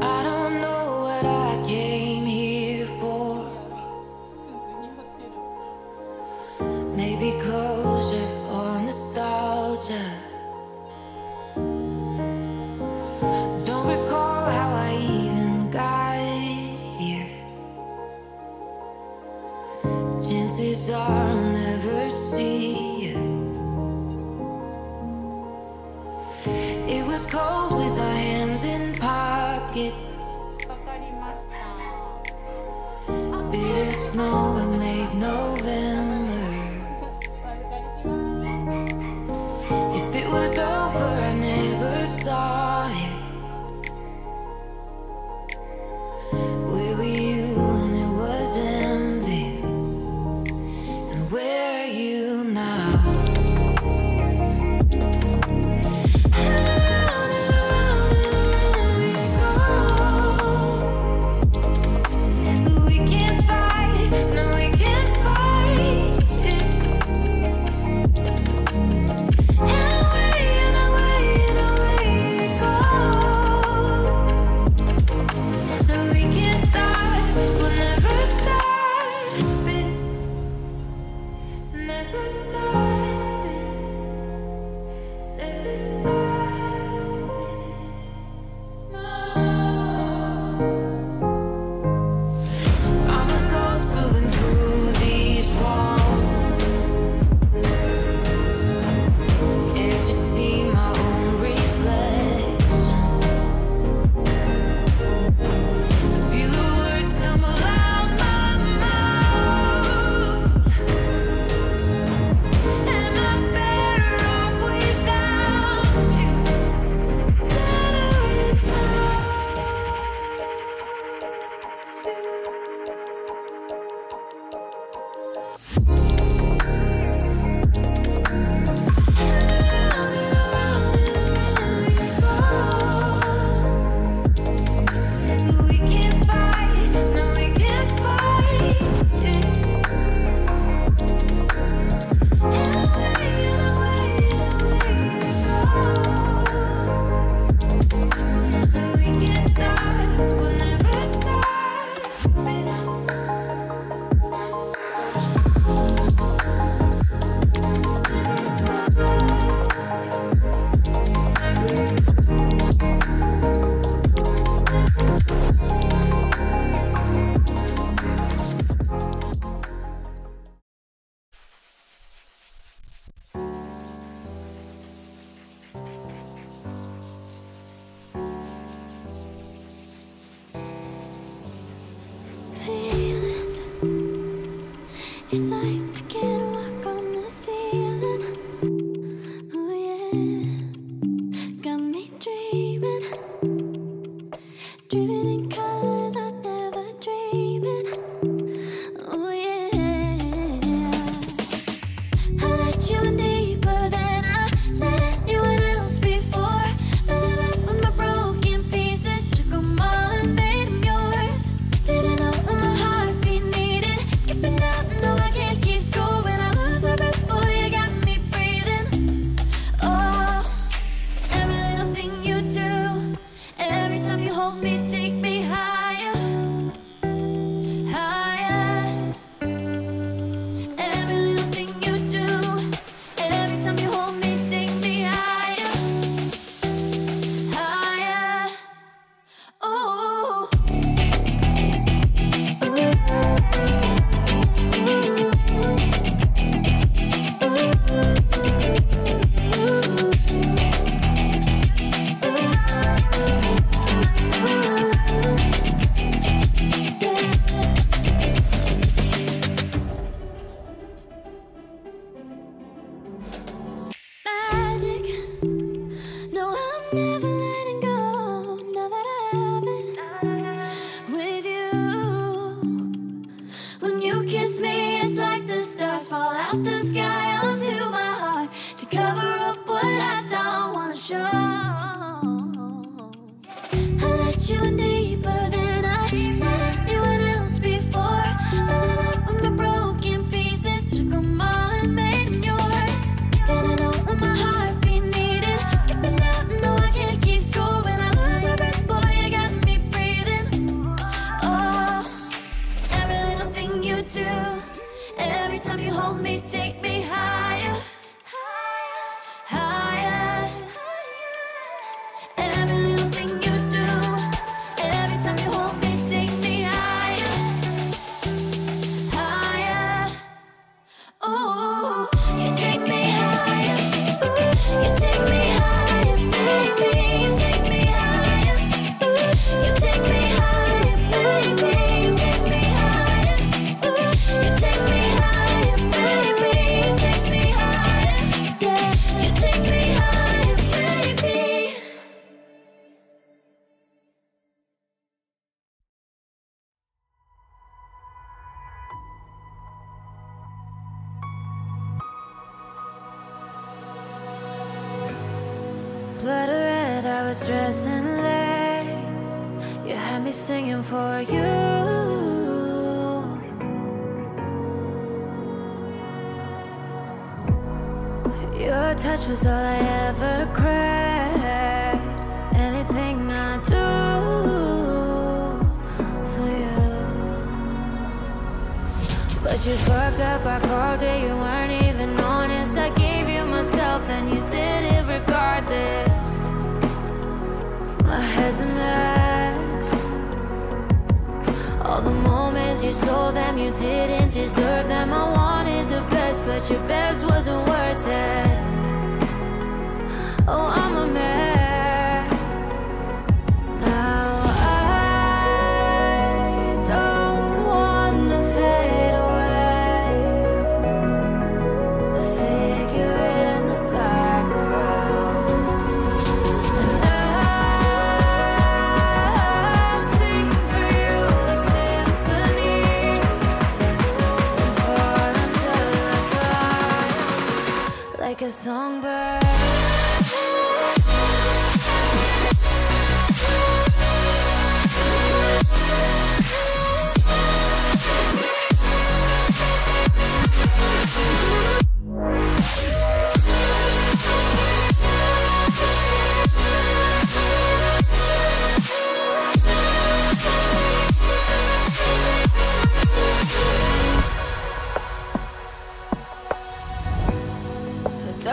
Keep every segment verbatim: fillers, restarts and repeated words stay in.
I don't know what I came here for. Maybe closure or nostalgia. Don't recall how I even got here. Chances are I'll never see you. It was cold with our hands in pockets. Bitter snow in late November. If it was over, I never saw it. Where were you when it was empty? And where are you now? It's like I can't walk on the ceiling. Oh yeah, got me dreaming, dreaming in colors I never dreamed. Oh yeah, I let you in deeper than I let anyone else before. Fell in love with my broken pieces, took them all and made them yours. Didn't know what my heart be needed, skipping out. You were deeper than I let anyone else before. Fell in love with my broken pieces, took them all and made them yours. Didn't know what my heart be needed, skipping out and no, I can't keep score. When I lose my breath. was dressing late, you had me singing for you. Your touch was all I ever craved. Anything I do for you. But you fucked up, I called it, you weren't even honest. I gave you myself and you did it regardless. My head's a mess. All the moments you sold them, you didn't deserve them. I wanted the best, but your best wasn't worth it. Oh, I'm a mess. Now I don't want to fade away, a figure in the background. And I sing for you a symphony, and fall until I fly like a songbird.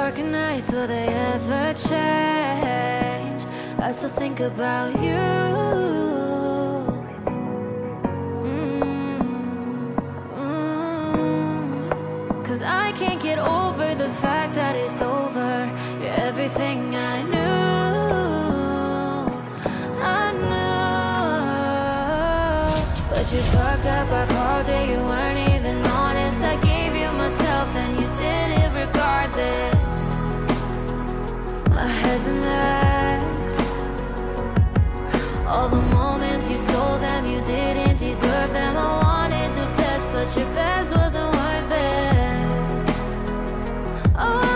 Dark nights, will they ever change? I still think about you. Mm-hmm. Cause I can't get over the fact that it's over. You're everything I knew, I knew. But you fucked up, I called it, you weren't even honest. I gave you myself and you did it regardless. My head's a mess. All the moments you stole them, you didn't deserve them. I wanted the best, but your best wasn't worth it. Oh,